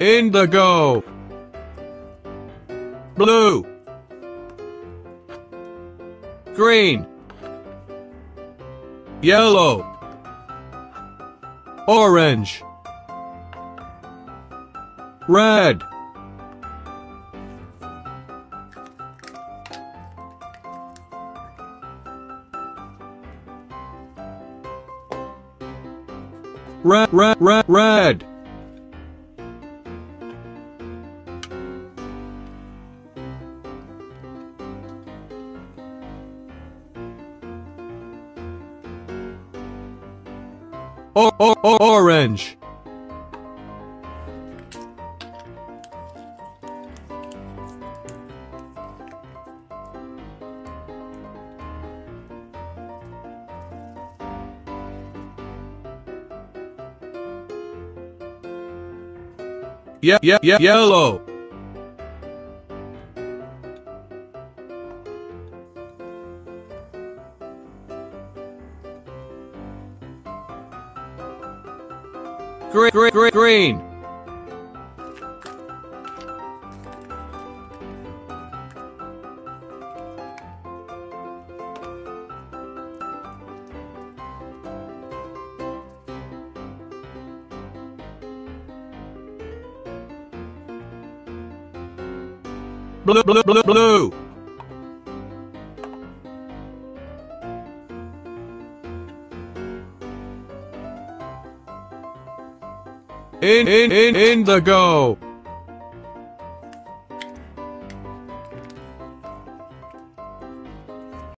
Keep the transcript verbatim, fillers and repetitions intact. indigo, blue, green, yellow, orange, red. Red, red, red, red. Or, or, or, orange. Yeah, yeah, yeah, yellow. Green, green, green, green. Blue, blue, blue, blue. In, in, in, indigo.